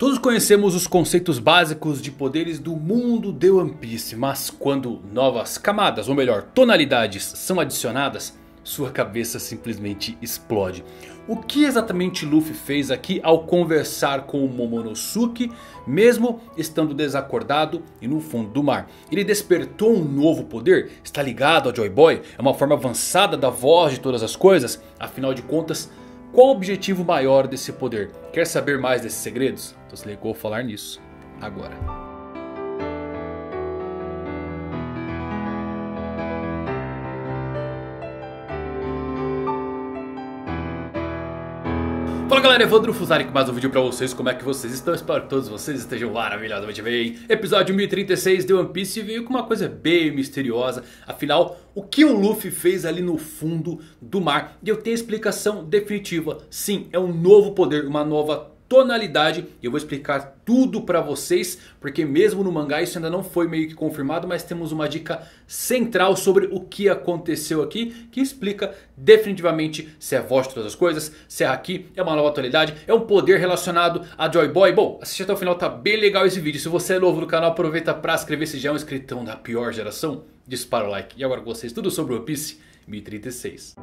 Todos conhecemos os conceitos básicos de poderes do mundo de One Piece, mas quando novas camadas, ou melhor, tonalidades são adicionadas, sua cabeça simplesmente explode. O que exatamente Luffy fez aqui ao conversar com o Momonosuke, mesmo estando desacordado e no fundo do mar? Ele despertou um novo poder? Está ligado ao Joy Boy? É uma forma avançada da voz de todas as coisas? Afinal de contas, qual o objetivo maior desse poder? Quer saber mais desses segredos? Então se ligou a falar nisso agora. Fala galera, Evandro Fuzari com mais um vídeo pra vocês. Como é que vocês estão? Espero que todos vocês estejam maravilhosamente bem. Episódio 1036 de One Piece veio com uma coisa bem misteriosa. Afinal, o que o Luffy fez ali no fundo do mar? E eu tenho a explicação definitiva. Sim, é um novo poder, uma nova tonalidade. E eu vou explicar tudo pra vocês, porque mesmo no mangá isso ainda não foi meio que confirmado, mas temos uma dica central sobre o que aconteceu aqui, que explica definitivamente se é voz de todas as coisas, se é Haki, é uma nova tonalidade, é um poder relacionado a Joy Boy. Bom, assiste até o final, tá bem legal esse vídeo. Se você é novo no canal, aproveita pra inscrever-se, já é um inscritão da pior geração, dispara o like. E agora com vocês, tudo sobre One Piece 1036.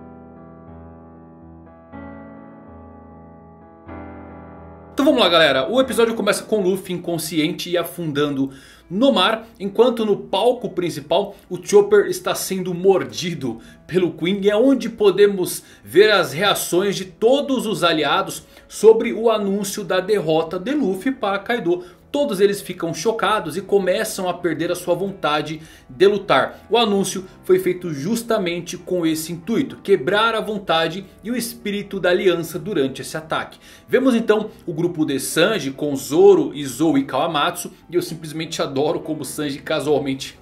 Então vamos lá galera, o episódio começa com Luffy inconsciente e afundando no mar, enquanto no palco principal o Chopper está sendo mordido pelo Queen. E é onde podemos ver as reações de todos os aliados sobre o anúncio da derrota de Luffy para Kaido. Todos eles ficam chocados e começam a perder a sua vontade de lutar. O anúncio foi feito justamente com esse intuito: quebrar a vontade e o espírito da aliança durante esse ataque. Vemos então o grupo de Sanji com Zoro, Izou e Kawamatsu. E eu simplesmente adoro como Sanji casualmente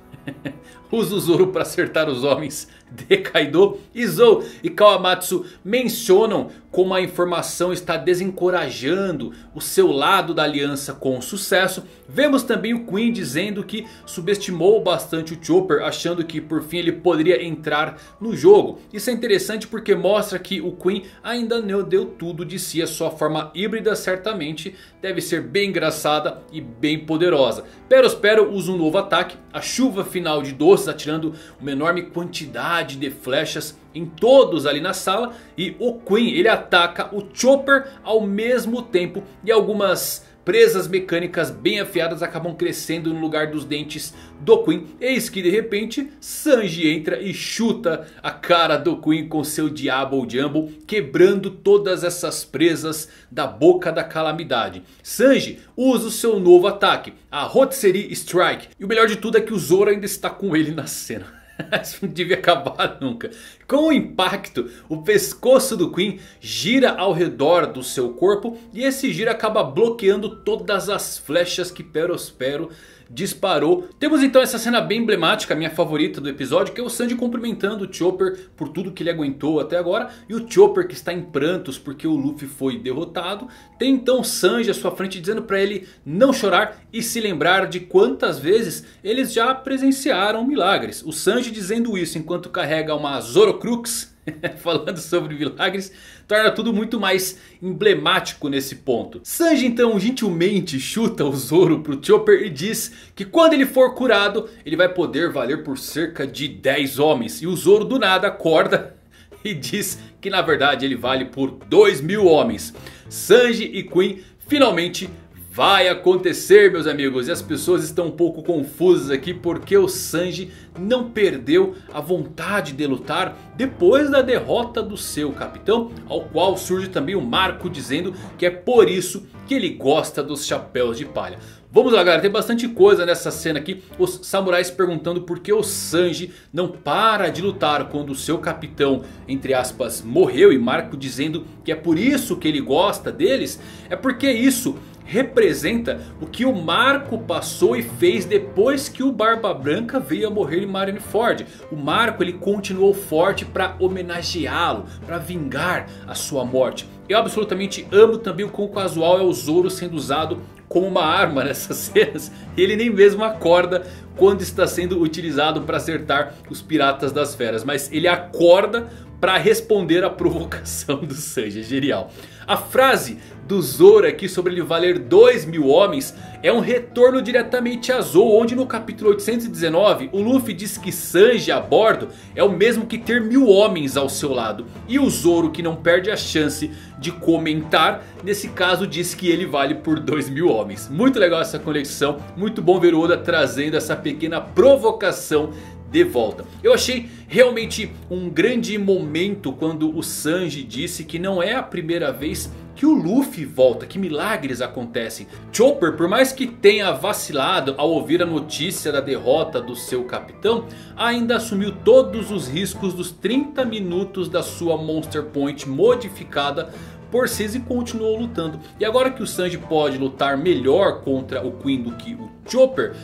usa o Zoro para acertar os homens de Kaido. Izou e Kawamatsu mencionam como a informação está desencorajando o seu lado da aliança com sucesso. Vemos também o Queen dizendo que subestimou bastante o Chopper, achando que por fim ele poderia entrar no jogo. Isso é interessante porque mostra que o Queen ainda não deu tudo de si. A sua forma híbrida certamente deve ser bem engraçada e bem poderosa. Perospero usa um novo ataque, a chuva final de doce, atirando uma enorme quantidade de flechas em todos ali na sala. E o Queen, ele ataca o Chopper ao mesmo tempo. E algumas presas mecânicas bem afiadas acabam crescendo no lugar dos dentes do Queen. Eis que de repente Sanji entra e chuta a cara do Queen com seu Diablo Jumbo, quebrando todas essas presas da boca da calamidade. Sanji usa o seu novo ataque, a Rotisserie Strike. E o melhor de tudo é que o Zoro ainda está com ele na cena. Isso não devia acabar nunca. Com o impacto, o pescoço do Queen gira ao redor do seu corpo. E esse giro acaba bloqueando todas as flechas que Perospero disparou. Temos então essa cena bem emblemática, minha favorita do episódio, que é o Sanji cumprimentando o Chopper por tudo que ele aguentou até agora. E o Chopper, que está em prantos porque o Luffy foi derrotado, tem então Sanji à sua frente dizendo para ele não chorar e se lembrar de quantas vezes eles já presenciaram milagres. O Sanji dizendo isso enquanto carrega uma Zorocrux falando sobre milagres, torna tudo muito mais emblemático nesse ponto. Sanji então gentilmente chuta o Zoro pro Chopper e diz que quando ele for curado ele vai poder valer por cerca de 10 homens. E o Zoro do nada acorda e diz que na verdade ele vale por 2000 homens. Sanji e Queen finalmente vai acontecer, meus amigos. E as pessoas estão um pouco confusas aqui porque o Sanji não perdeu a vontade de lutar depois da derrota do seu capitão, ao qual surge também o Marco dizendo que é por isso que ele gosta dos chapéus de palha. Vamos lá galera, tem bastante coisa nessa cena aqui. Os samurais perguntando por que o Sanji não para de lutar quando o seu capitão, entre aspas, morreu. E Marco dizendo que é por isso que ele gosta deles. É porque isso representa o que o Marco passou e fez depois que o Barba Branca veio a morrer em Marineford. O Marco, ele continuou forte para homenageá-lo, para vingar a sua morte. Eu absolutamente amo também o quão casual é o Zoro sendo usado como uma arma nessas cenas. Ele nem mesmo acorda quando está sendo utilizado para acertar os piratas das feras, mas ele acorda para responder à provocação do Sanji. É genial. A frase do Zoro aqui sobre ele valer 2.000 homens é um retorno diretamente a Zou, onde no capítulo 819 o Luffy diz que Sanji a bordo é o mesmo que ter 1.000 homens ao seu lado. E o Zoro, que não perde a chance de comentar, nesse caso diz que ele vale por 2.000 homens. Muito legal essa conexão, muito bom ver o Oda trazendo essa pequena provocação de volta. Eu achei realmente um grande momento quando o Sanji disse que não é a primeira vez que o Luffy volta, que milagres acontecem. Chopper, por mais que tenha vacilado ao ouvir a notícia da derrota do seu capitão, ainda assumiu todos os riscos dos 30 minutos da sua Monster Point modificada por Sanji e continuou lutando. E agora que o Sanji pode lutar melhor contra o Queen do que o Chopper,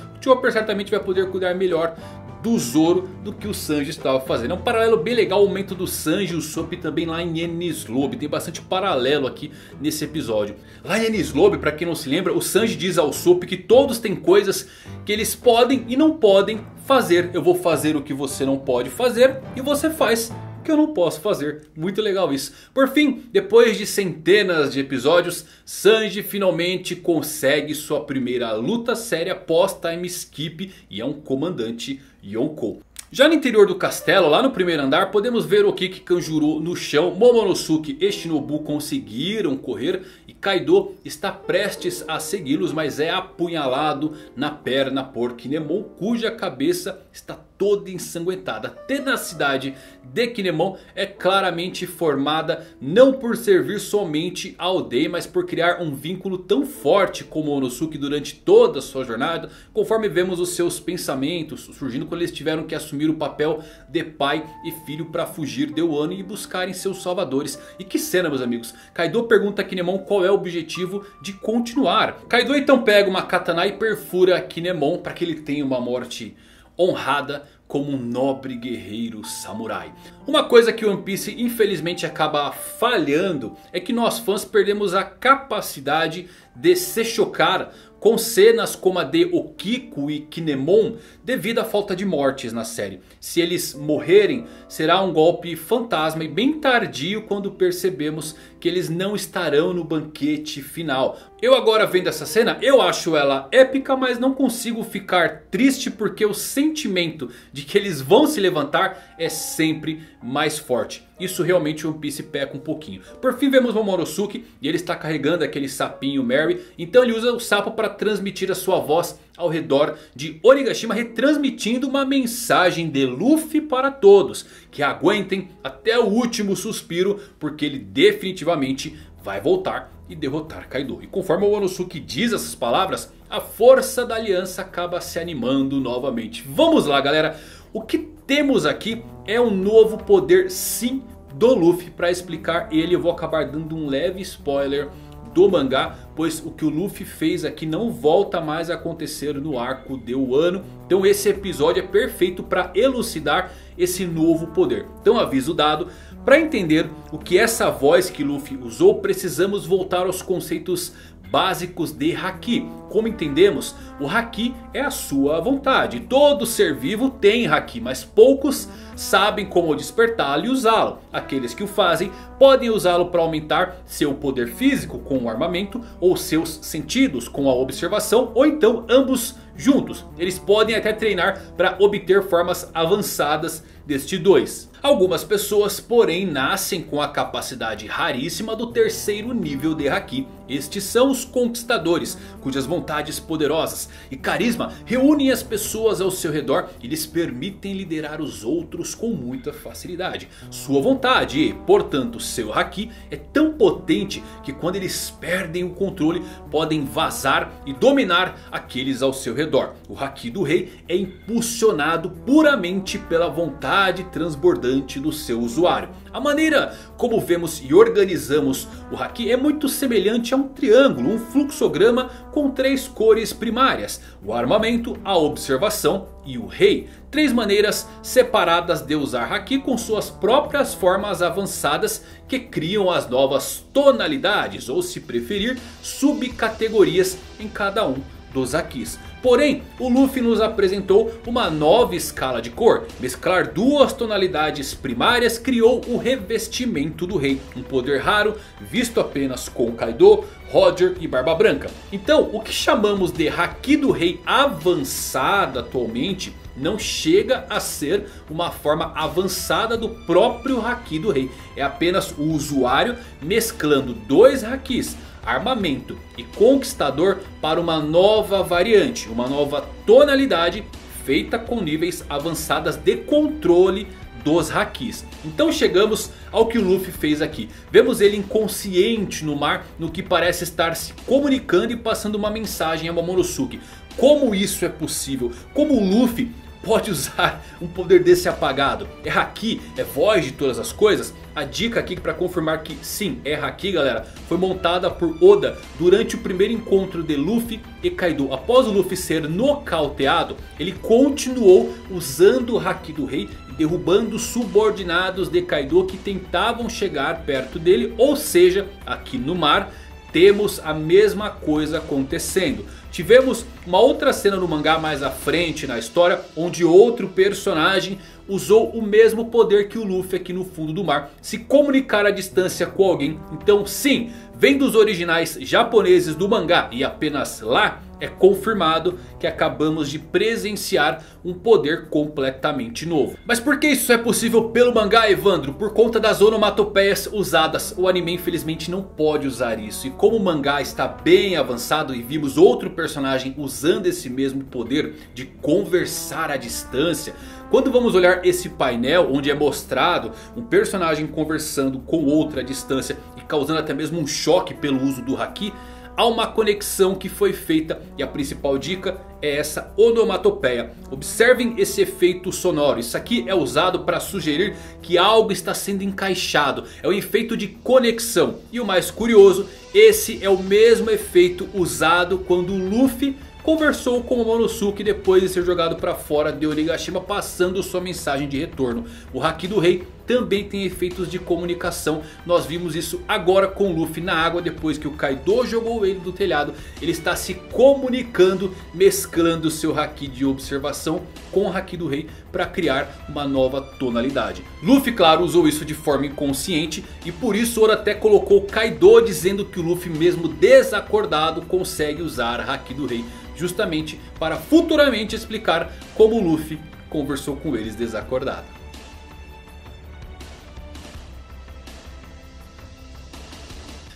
certamente vai poder cuidar melhor do Zoro do que o Sanji estava fazendo. É um paralelo bem legal o momento do Sanji e o Soap também lá em Ennislobe. Tem bastante paralelo aqui nesse episódio. Lá em Ennislobe, pra quem não se lembra, o Sanji diz ao Soap que todos têm coisas que eles podem e não podem fazer. Eu vou fazer o que você não pode fazer e você faz que eu não posso fazer. Muito legal isso. Por fim, depois de centenas de episódios, Sanji finalmente consegue sua primeira luta séria pós time skip e é um comandante Yonkou. Já no interior do castelo, lá no primeiro andar, podemos ver Okiku e Kanjuro no chão. Momonosuke e Shinobu conseguiram correr e Kaido está prestes a segui-los, mas é apunhalado na perna por Kinemon, cuja cabeça está toda ensanguentada. A tenacidade de Kinemon é claramente formada não por servir somente a aldeia, mas por criar um vínculo tão forte com Momonosuke durante toda a sua jornada, conforme vemos os seus pensamentos surgindo quando eles tiveram que assumir o papel de pai e filho para fugir de Wano e buscarem seus salvadores. E que cena, meus amigos! Kaido pergunta a Kinemon qual é o objetivo de continuar. Kaido então pega uma katana e perfura Kinemon para que ele tenha uma morte honrada como um nobre guerreiro samurai. Uma coisa que One Piece infelizmente acaba falhando é que nós fãs perdemos a capacidade de se chocar com cenas como a de Okiku e Kinemon devido à falta de mortes na série. Se eles morrerem, será um golpe fantasma e bem tardio quando percebemos que eles não estarão no banquete final. Eu agora vendo essa cena, eu acho ela épica, mas não consigo ficar triste porque o sentimento de que eles vão se levantar é sempre mais forte. Isso realmente One Piece peca um pouquinho. Por fim vemos Momonosuke e ele está carregando aquele sapinho Merry. Então ele usa o sapo para transmitir a sua voz ao redor de Onigashima, retransmitindo uma mensagem de Luffy para todos. Que aguentem até o último suspiro, porque ele definitivamente vai voltar e derrotar Kaido. E conforme o Wanosuke diz essas palavras, a força da aliança acaba se animando novamente. Vamos lá, galera. O que temos aqui é um novo poder sim do Luffy. Para explicar ele, eu vou acabar dando um leve spoiler do mangá, pois o que o Luffy fez aqui não volta mais a acontecer no arco de Wano. Então esse episódio é perfeito para elucidar esse novo poder. Então aviso dado, para entender o que essa voz que Luffy usou, precisamos voltar aos conceitos básicos de Haki. Como entendemos, o Haki é a sua vontade. Todo ser vivo tem Haki, mas poucos sabem como despertá-lo e usá-lo. Aqueles que o fazem podem usá-lo para aumentar seu poder físico com o armamento, ou seus sentidos com a observação, ou então ambos juntos. Eles podem até treinar para obter formas avançadas deste dois. Algumas pessoas, porém, nascem com a capacidade raríssima do terceiro nível de Haki. Estes são os conquistadores, cujas vontades poderosas e carisma reúnem as pessoas ao seu redor e lhes permitem liderar os outros com muita facilidade. Sua vontade e, portanto, seu Haki é tão potente que quando eles perdem o controle, podem vazar e dominar aqueles ao seu redor. O Haki do rei é impulsionado puramente pela vontade transbordante do seu usuário. A maneira como vemos e organizamos o Haki é muito semelhante a um triângulo, um fluxograma com 3 cores primárias: o armamento, a observação e o rei. 3 maneiras separadas de usar Haki com suas próprias formas avançadas que criam as novas tonalidades, ou se preferir, subcategorias em cada um dos Hakis. Porém, o Luffy nos apresentou uma nova escala de cor. Mesclar duas tonalidades primárias criou o revestimento do rei. Um poder raro visto apenas com Kaido, Roger e Barba Branca. Então, o que chamamos de Haki do Rei avançado atualmente não chega a ser uma forma avançada do próprio Haki do Rei. É apenas o usuário mesclando dois Hakis, armamento e conquistador, para uma nova variante, uma nova tonalidade feita com níveis avançadas de controle dos Hakis. Então chegamos ao que o Luffy fez aqui. Vemos ele inconsciente no mar, no que parece estar se comunicando e passando uma mensagem a Momonosuke. Como isso é possível? Como o Luffy pode usar um poder desse apagado? É Haki? É voz de todas as coisas? A dica aqui para confirmar que sim, é Haki, galera, foi montada por Oda durante o primeiro encontro de Luffy e Kaido. Após o Luffy ser nocauteado, ele continuou usando o Haki do Rei, derrubando subordinados de Kaido que tentavam chegar perto dele. Ou seja, aqui no mar temos a mesma coisa acontecendo. Tivemos uma outra cena no mangá mais à frente na história, onde outro personagem usou o mesmo poder que o Luffy aqui no fundo do mar, se comunicar à distância com alguém. Então sim, vem dos originais japoneses do mangá e apenas lá é confirmado que acabamos de presenciar um poder completamente novo. Mas por que isso é possível pelo mangá, Evandro? Por conta das onomatopeias usadas. O anime infelizmente não pode usar isso. E como o mangá está bem avançado e vimos outro personagem usando esse mesmo poder de conversar à distância, quando vamos olhar esse painel onde é mostrado um personagem conversando com outro à distância e causando até mesmo um choque pelo uso do Haki, há uma conexão que foi feita, e a principal dica é essa onomatopeia. Observem esse efeito sonoro. Isso aqui é usado para sugerir que algo está sendo encaixado. É um efeito de conexão. E o mais curioso, esse é o mesmo efeito usado quando o Luffy conversou com o Momonosuke depois de ser jogado para fora de Onigashima, passando sua mensagem de retorno. O Haki do Rei também tem efeitos de comunicação. Nós vimos isso agora com o Luffy na água, depois que o Kaido jogou ele do telhado. Ele está se comunicando, mesclando seu Haki de observação com o Haki do Rei para criar uma nova tonalidade. Luffy, claro, usou isso de forma inconsciente, e por isso Oda até colocou Kaido dizendo que o Luffy mesmo desacordado consegue usar Haki do Rei, justamente para futuramente explicar como o Luffy conversou com eles desacordado.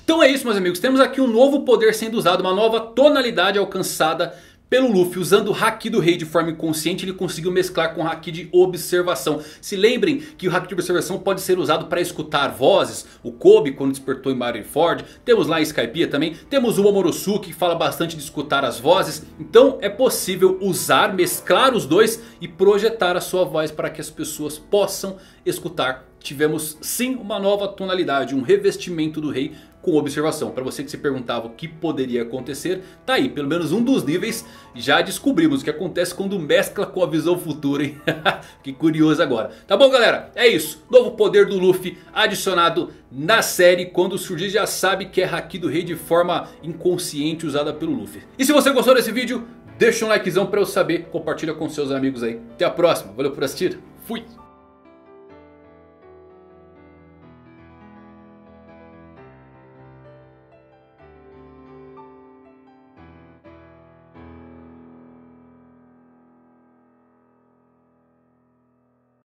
Então é isso, meus amigos, temos aqui um novo poder sendo usado, uma nova tonalidade alcançada pelo Luffy. Usando o Haki do Rei de forma inconsciente, ele conseguiu mesclar com o Haki de observação. Se lembrem que o Haki de observação pode ser usado para escutar vozes. O Koby, quando despertou em Marineford. Temos lá em Skypiea também. Temos o Omorosuke, que fala bastante de escutar as vozes. Então é possível usar, mesclar os dois e projetar a sua voz para que as pessoas possam escutar. Tivemos sim uma nova tonalidade, um revestimento do rei com observação. Para você que se perguntava o que poderia acontecer, tá aí, pelo menos um dos níveis já descobrimos o que acontece quando mescla com a visão futura, hein? Que curioso agora. Tá bom, galera, é isso. Novo poder do Luffy adicionado na série. Quando surgir, já sabe que é Haki do Rei de forma inconsciente usada pelo Luffy. E se você gostou desse vídeo, deixa um likezão pra eu saber. Compartilha com seus amigos aí. Até a próxima, valeu por assistir, fui!